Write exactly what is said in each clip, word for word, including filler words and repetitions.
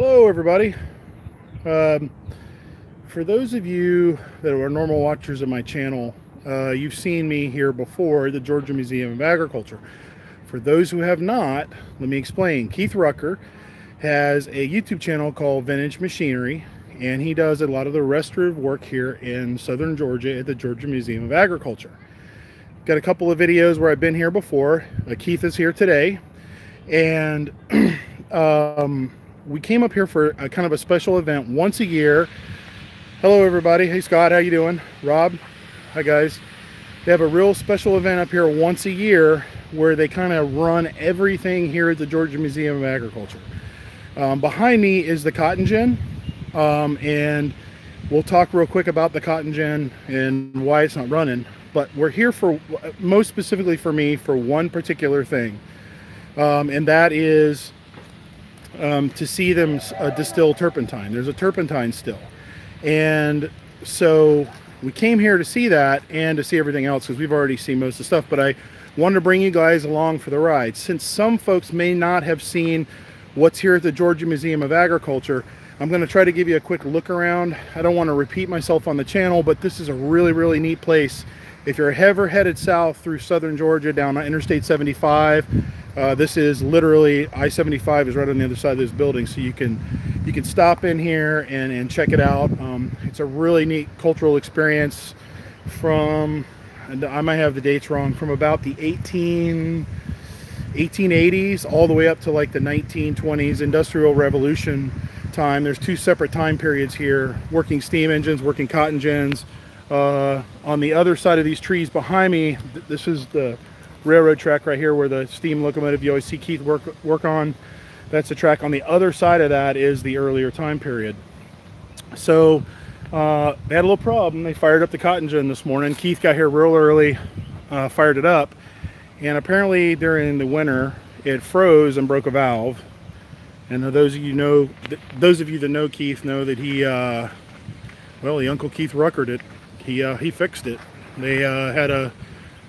Hello everybody. Um, for those of you that are normal watchers of my channel, uh, you've seen me here before at the Georgia Museum of Agriculture. For those who have not, let me explain. Keith Rucker has a YouTube channel called Vintage Machinery, and he does a lot of the restorative work here in southern Georgia at the Georgia Museum of Agriculture. Got a couple of videos where I've been here before. Uh, Keith is here today, and um, we came up here for a kind of a special event once a year. Hello everybody. Hey Scott, how you doing? Rob, hi guys. They have a real special event up here once a year where they kind of run everything here at the Georgia Museum of Agriculture. Um, behind me is the cotton gin, um, and we'll talk real quick about the cotton gin and why it's not running. But we're here for, most specifically for me, for one particular thing, um, and that is Um, to see them uh, distill turpentine. There's a turpentine still, and so we came here to see that and to see everything else, because we've already seen most of the stuff, but I wanted to bring you guys along for the ride, since some folks may not have seen what's here at the Georgia Museum of Agriculture. I'm going to try to give you a quick look around. I don't want to repeat myself on the channel, but this is a really really neat place. If you're ever headed south through southern Georgia down Interstate seventy-five, Uh, this is literally, I seventy-five is right on the other side of this building, so you can you can stop in here and, and check it out. Um, it's a really neat cultural experience from, and I might have the dates wrong, from about the eighteen eighties all the way up to like the nineteen twenties, Industrial Revolution time. There's two separate time periods here, working steam engines, working cotton gins. Uh, on the other side of these trees behind me, th this is the railroad track right here where the steam locomotive you always see Keith work work on. That's the track. On the other side of that is the earlier time period. So uh, they had a little problem. They fired up the cotton gin this morning. Keith got here real early, uh, fired it up, and apparently during the winter it froze and broke a valve. And those of you know, those of you that know Keith know that he, uh, well, the Uncle Keith Ruckered it. He uh, he fixed it. They uh, had a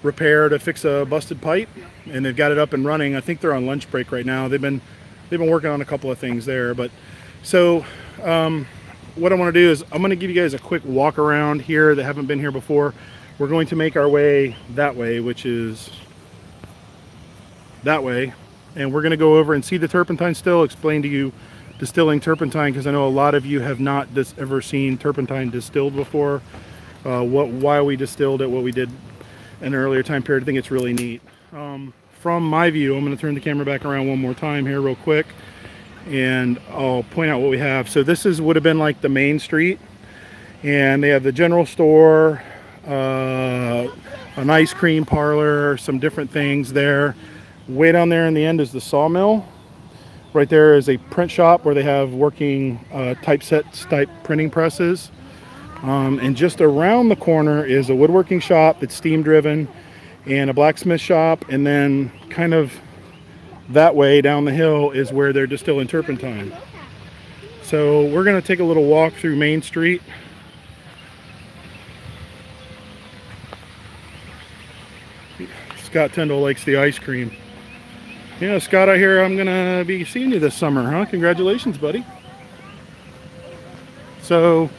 repair to fix a busted pipe, and they've got it up and running. I think they're on lunch break right now. They've been they've been working on a couple of things there. But so um, what I want to do is I'm going to give you guys a quick walk around here that haven't been here before. We're going to make our way that way, which is that way, and we're going to go over and see the turpentine still. Explain to you distilling turpentine, because I know a lot of you have not dis ever seen turpentine distilled before. Uh, what why we distilled it, what we did. An earlier time period. I think it's really neat. Um, from my view, I'm going to turn the camera back around one more time here real quick, and I'll point out what we have. So this is would have been like the main street, and they have the general store, uh, an ice cream parlor, some different things there. Way down there in the end is the sawmill. Right there is a print shop where they have working uh, typesets, type printing presses. Um, and just around the corner is a woodworking shop that's steam driven, and a blacksmith shop, and then kind of that way down the hill is where they're distilling turpentine. So we're going to take a little walk through Main Street. Scott Tindall likes the ice cream. Yeah, Scott, I hear I'm going to be seeing you this summer, huh? Congratulations, buddy. So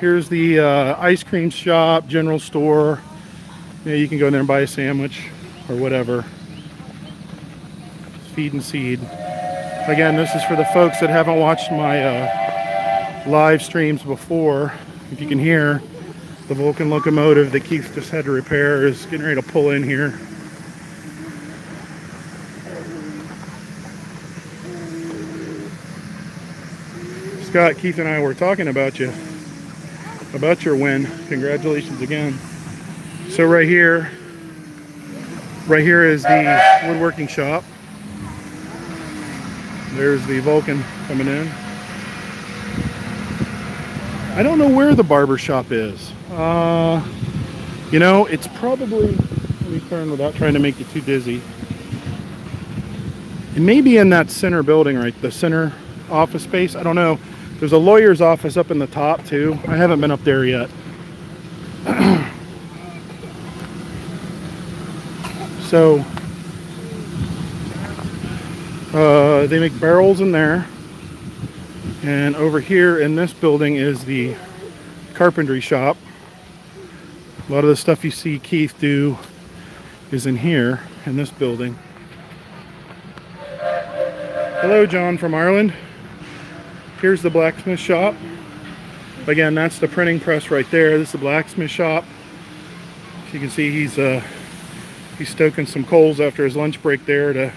here's the uh, ice cream shop, general store. Yeah, you can go in there and buy a sandwich or whatever. Feed and seed. Again, this is for the folks that haven't watched my uh, live streams before. If you can hear, the Vulcan locomotive that Keith just had to repair is getting ready to pull in here. Scott, Keith and I were talking about you. About your win. Congratulations again. So right here, right here is the woodworking shop. There's the Vulcan coming in. I don't know where the barber shop is. Uh, you know, it's probably, let me turn without trying to make you too dizzy. It may be in that center building, right? The center office space. I don't know. There's a lawyer's office up in the top too. I haven't been up there yet. So uh, they make barrels in there. And over here in this building is the carpentry shop. A lot of the stuff you see Keith do is in here, in this building. Hello, John from Ireland. Here's the blacksmith shop. Again, that's the printing press right there. This is the blacksmith shop. As you can see, he's uh, he's stoking some coals after his lunch break there to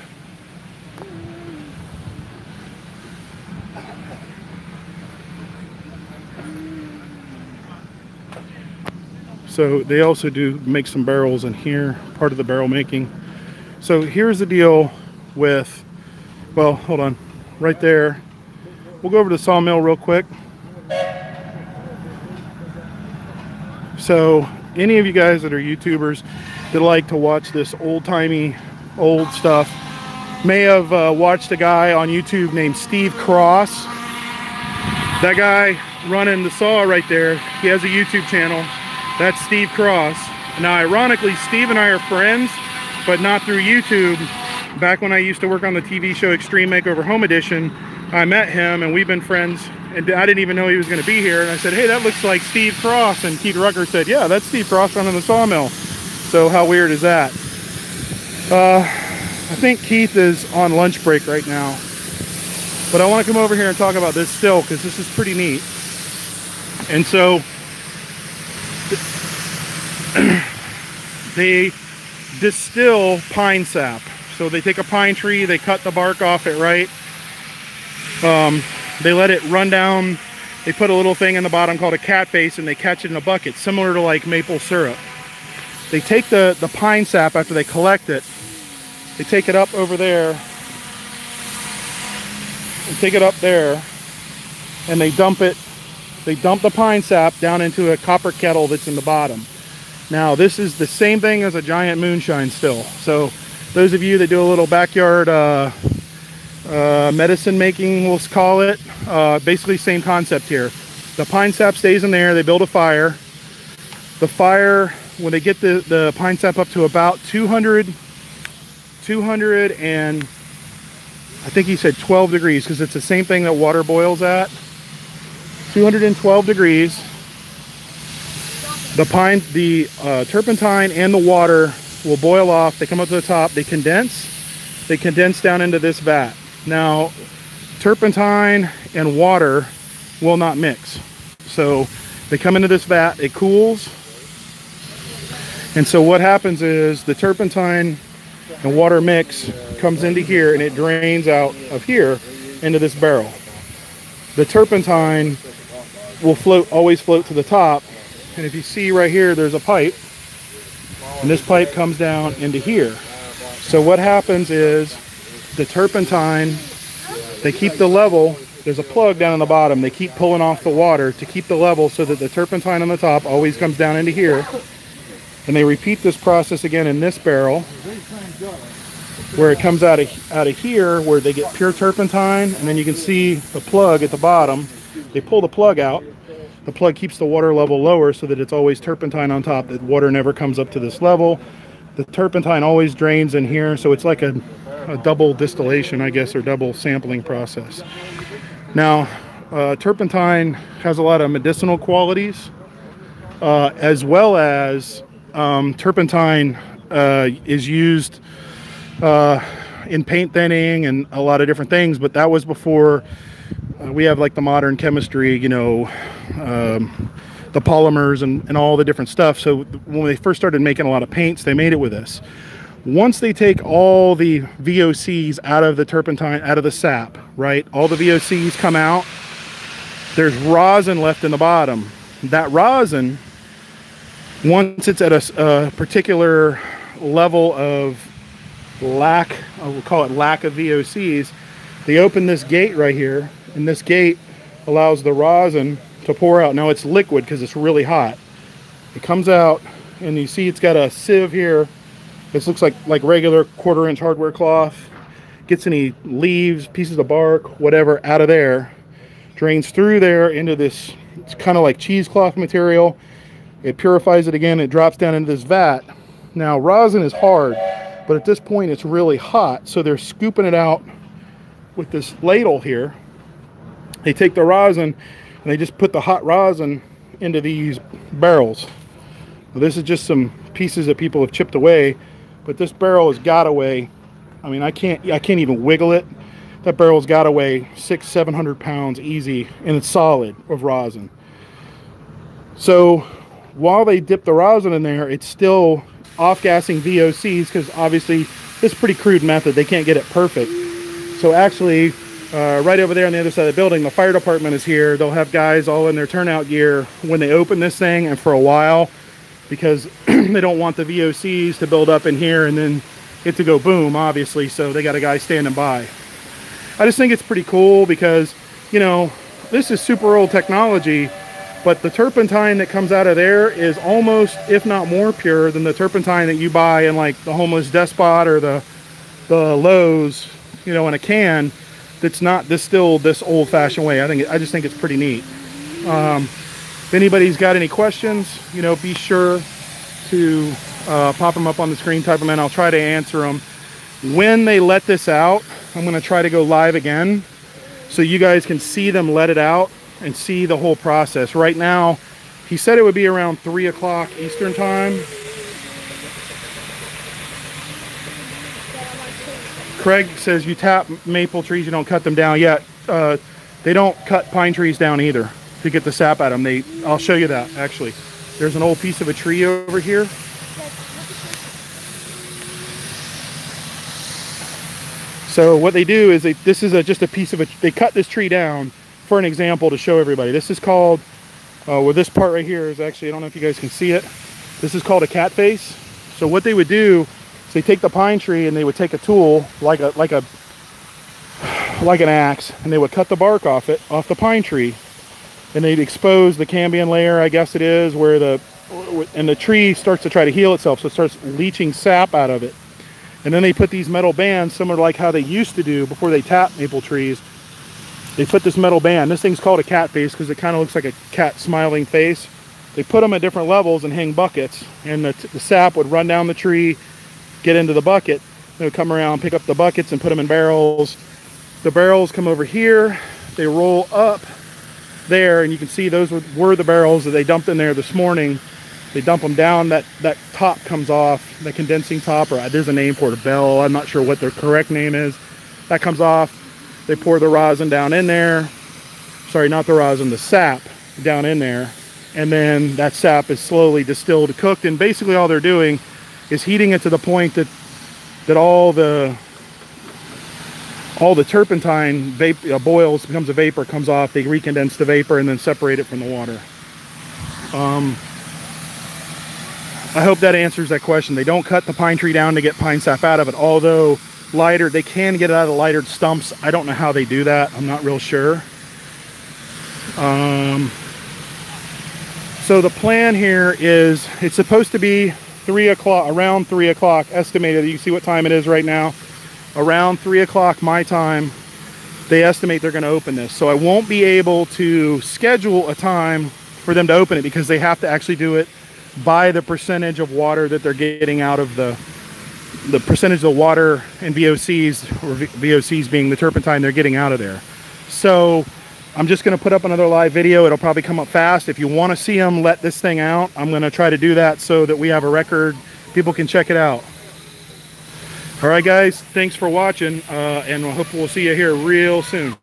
So they also do make some barrels in here, part of the barrel making. So here's the deal with, well, hold on, right there. We'll go over to the sawmill real quick. So any of you guys that are YouTubers that like to watch this old-timey, old stuff may have uh, watched a guy on YouTube named Steve Cross. That guy running the saw right there, he has a YouTube channel. That's Steve Cross. Now, ironically, Steve and I are friends, but not through YouTube. Back when I used to work on the T V show Extreme Makeover Home Edition, I met him, and we've been friends, and I didn't even know he was going to be here. And I said, hey, that looks like Steve Cross. And Keith Rucker said, yeah, that's Steve Cross running the sawmill. So how weird is that? Uh, I think Keith is on lunch break right now. But I want to come over here and talk about this still, because this is pretty neat. And so they distill pine sap. So they take a pine tree, they cut the bark off it, right? Um, they let it run down. They put a little thing in the bottom called a cat face, and they catch it in a bucket, similar to like maple syrup. They take the, the pine sap after they collect it. They take it up over there. And take it up there. And they dump it. They dump the pine sap down into a copper kettle that's in the bottom. Now, this is the same thing as a giant moonshine still. So those of you that do a little backyard uh, uh, medicine making, we'll call it, uh, basically same concept here. The pine sap stays in there. They build a fire. The fire, when they get the, the pine sap up to about two hundred, two hundred and I think he said twelve degrees, because it's the same thing that water boils at. two hundred twelve degrees. The pine, the uh, turpentine and the water will boil off. They come up to the top. They condense. They condense down into this vat. Now, turpentine and water will not mix. So they come into this vat. It cools. And so what happens is the turpentine and water mix comes into here, and it drains out of here into this barrel. The turpentine will float, always float to the top. And if you see right here, there's a pipe. And this pipe comes down into here. So what happens is the turpentine, they keep the level. There's a plug down in the bottom. They keep pulling off the water to keep the level so that the turpentine on the top always comes down into here. And they repeat this process again in this barrel, where it comes out of, out of here, where they get pure turpentine. And then you can see the plug at the bottom. They pull the plug out. The plug keeps the water level lower so that it's always turpentine on top. The water never comes up to this level. The turpentine always drains in here. So it's like a, a double distillation, I guess, or double sampling process. Now, uh, turpentine has a lot of medicinal qualities, uh, as well as um, turpentine uh, is used uh, in paint thinning and a lot of different things, but that was before uh, we have like the modern chemistry, you know, um, the polymers and, and all the different stuff. So when they first started making a lot of paints, they made it with this. Once they take all the V O Cs out of the turpentine, out of the sap, right? All the V O Cs come out. There's rosin left in the bottom. That rosin, once it's at a, a particular level of lack, we'll call it lack of V O Cs, they open this gate right here, and this gate allows the rosin to pour out. Now it's liquid because it's really hot. It comes out, and you see it's got a sieve here. This looks like like regular quarter inch hardware cloth. Gets any leaves, pieces of bark, whatever out of there, drains through there into this, it's kind of like cheesecloth material. It purifies it again, it drops down into this vat. Now rosin is hard, but at this point it's really hot, so they're scooping it out with this ladle here. they take the rosin and they just put the hot rosin into these barrels. Now, this is just some pieces that people have chipped away, but this barrel has got away, I mean, I can't I can't even wiggle it. That barrel's got away six seven hundred pounds easy, and it's solid of rosin. So while they dip the rosin in there, it's still off-gassing V O Cs, because obviously this is a pretty crude method, they can't get it perfect. So actually uh, right over there on the other side of the building, the fire department is here. They'll have guys all in their turnout gear when they open this thing and for a while, because they don't want the V O Cs to build up in here and then it to go boom, obviously. So they got a guy standing by. I just think it's pretty cool because, you know, this is super old technology, but the turpentine that comes out of there is almost, if not more pure than the turpentine that you buy in like the Homeless Despot or the the Lowe's, you know, in a can that's not distilled this old-fashioned way. I think I just think it's pretty neat. Um, if anybody's got any questions, you know, be sure to uh, pop them up on the screen, type them in. I'll try to answer them. When they let this out, I'm going to try to go live again so you guys can see them let it out and see the whole process. Right now, he said it would be around three o'clock Eastern time. Craig says you tap maple trees, you don't cut them down yet. Uh, they don't cut pine trees down either to get the sap out of them. They, I'll show you that actually. There's an old piece of a tree over here. So what they do is they, this is a, just a piece of a, they cut this tree down for an example to show everybody. This is called, uh, well, this part right here is actually, I don't know if you guys can see it. This is called a cat face. So what they would do is they take the pine tree and they would take a tool like a like a like an axe, and they would cut the bark off it, off the pine tree, and they'd expose the cambion layer, I guess it is, where the and the tree starts to try to heal itself, so it starts leaching sap out of it. And then they put these metal bands, similar to like how they used to do before they tap maple trees. They put this metal band. This thing's called a cat face because it kind of looks like a cat smiling face. They put them at different levels and hang buckets, and the, the sap would run down the tree, get into the bucket. They would come around, pick up the buckets, and put them in barrels. The barrels come over here. They roll up there, and you can see those were, were the barrels that they dumped in there this morning. They dump them down. That that top comes off, the condensing top, or there's a name for it, a bell. I'm not sure what their correct name is. That comes off. They pour the rosin down in there. Sorry, not the rosin, the sap down in there. And then that sap is slowly distilled, cooked. And basically all they're doing is heating it to the point that that all the all the turpentine vapor, uh, boils, becomes a vapor, comes off. They recondense the vapor and then separate it from the water. Um, I hope that answers that question. They don't cut the pine tree down to get pine sap out of it, although lighter, they can get it out of lightered stumps. I don't know how they do that. I'm not real sure. Um, so the plan here is it's supposed to be three o'clock, around three o'clock estimated. You can see what time it is right now. Around three o'clock my time, they estimate they're going to open this. So I won't be able to schedule a time for them to open it because they have to actually do it by the percentage of water that they're getting out of the the percentage of water and V O Cs, or V O Cs being the turpentine they're getting out of there. So I'm just going to put up another live video. It'll probably come up fast. If you want to see them let this thing out, I'm going to try to do that so that we have a record. People can check it out. All right, guys, thanks for watching, uh, and I hope we'll see you here real soon.